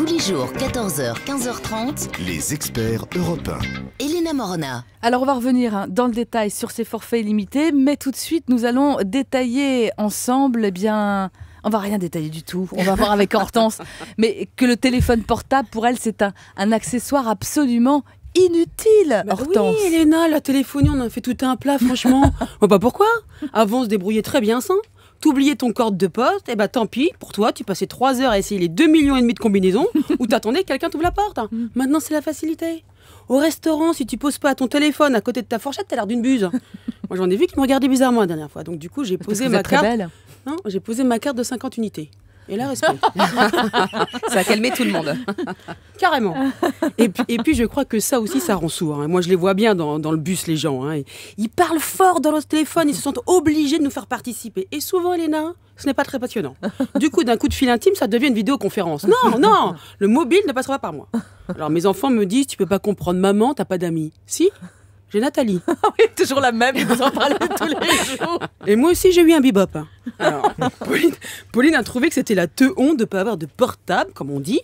Tous les jours, 14h, 15h30. Les experts européens. Elena Morona. Alors on va revenir dans le détail sur ces forfaits illimités, mais tout de suite nous allons détailler ensemble, eh bien... On va rien détailler du tout, on va voir avec Hortense, mais que le téléphone portable, pour elle, c'est un accessoire absolument inutile, bah Hortense. Oui, Elena, la téléphonie, on en fait tout un plat, franchement. Bah pourquoi? Avant, on se débrouillait très bien sans. T'oubliais ton corde de poste, et bah tant pis, pour toi, tu passais 3 heures à essayer les 2,5 millions de combinaisons ou t'attendais que quelqu'un t'ouvre la porte. Maintenant, c'est la facilité. Au restaurant, si tu poses pas ton téléphone à côté de ta fourchette, t'as l'air d'une buse. Moi, j'en ai vu qui me regardaient bizarrement la dernière fois, donc du coup, j'ai posé ma carte. Non, j'ai posé ma carte de 50 unités. Et là, respect. Ça a calmé tout le monde. Carrément. Et puis, je crois que ça aussi, ça rend sourd. Moi, je les vois bien dans le bus, les gens. Ils parlent fort dans leur téléphone. Ils se sentent obligés de nous faire participer. Et souvent, Elena, ce n'est pas très passionnant. Du coup, d'un coup de fil intime, ça devient une vidéoconférence. Non, non, le mobile ne passera pas par moi. Alors, mes enfants me disent, tu peux pas comprendre maman, t'as pas d'amis. Si ? J'ai Nathalie. Oui, toujours la même, vous en parlez tous les jours. Et moi aussi, j'ai eu un bebop. Alors, Pauline a trouvé que c'était la te honte de ne pas avoir de portable, comme on dit.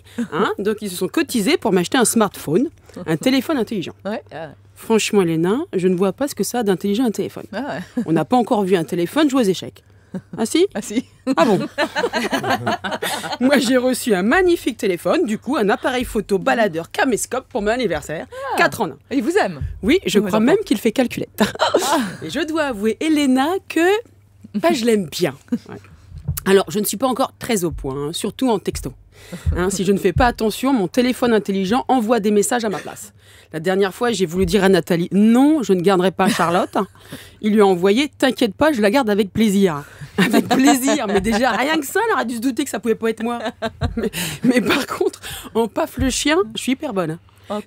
Donc, ils se sont cotisés pour m'acheter un smartphone, un téléphone intelligent. Ouais. Franchement, Elena, je ne vois pas ce que ça a d'intelligent un téléphone. Ah ouais. On n'a pas encore vu un téléphone jouer aux échecs. Ah si? Ah si. Ah bon? Moi j'ai reçu un magnifique téléphone, du coup un appareil photo baladeur caméscope pour mon anniversaire, 4 en 1. Il vous aime? Oui, je crois même qu'il fait calculette. Et je dois avouer, Elena, que je l'aime bien. Ouais. Alors je ne suis pas encore très au point, surtout en texto. Si je ne fais pas attention, mon téléphone intelligent envoie des messages à ma place. La dernière fois, j'ai voulu dire à Nathalie, non, je ne garderai pas Charlotte. Il lui a envoyé, t'inquiète pas, je la garde avec plaisir. Avec plaisir, mais déjà, rien que ça, elle aurait dû se douter que ça pouvait pas être moi. Mais par contre, en paf le chien, je suis hyper bonne.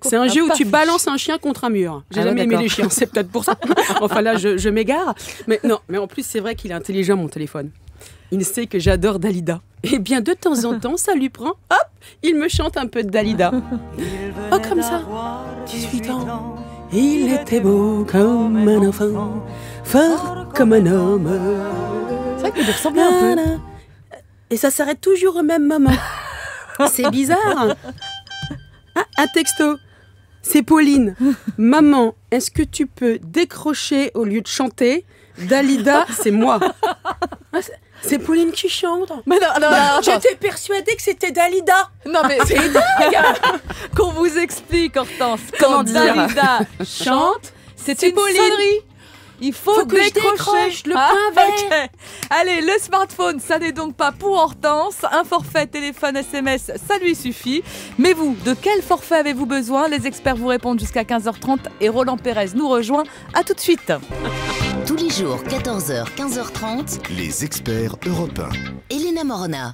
C'est un jeu où tu balances un chien contre un mur. J'ai jamais aimé les chiens, c'est peut-être pour ça. Enfin là, je m'égare. Mais non, mais en plus, c'est vrai qu'il est intelligent, mon téléphone. Il sait que j'adore Dalida. Et bien, de temps en temps, ça lui prend, hop, il me chante un peu de Dalida. Oh, comme ça, 18 ans, il était beau comme un enfant, fort comme un homme. C'est vrai qu'il lui ressemblait un peu. Et ça s'arrête toujours au même moment. C'est bizarre. Ah, un texto. C'est Pauline. Maman, est-ce que tu peux décrocher au lieu de chanter? Dalida, c'est moi. C'est Pauline qui chante. Mais non. J'étais persuadée que c'était Dalida. Non mais c'est dingue. Qu'on vous explique, Hortense. Quand Dalida chante, c'est une sonnerie. Il faut que je décroche le pain vert. Okay. Allez, le smartphone, ça n'est donc pas pour Hortense. Un forfait téléphone SMS, ça lui suffit. Mais vous, de quel forfait avez-vous besoin? Les experts vous répondent jusqu'à 15h30 et Roland Pérez nous rejoint. À tout de suite. Tous les jours, 14h, 15h30. Les experts européens. Elena Morona.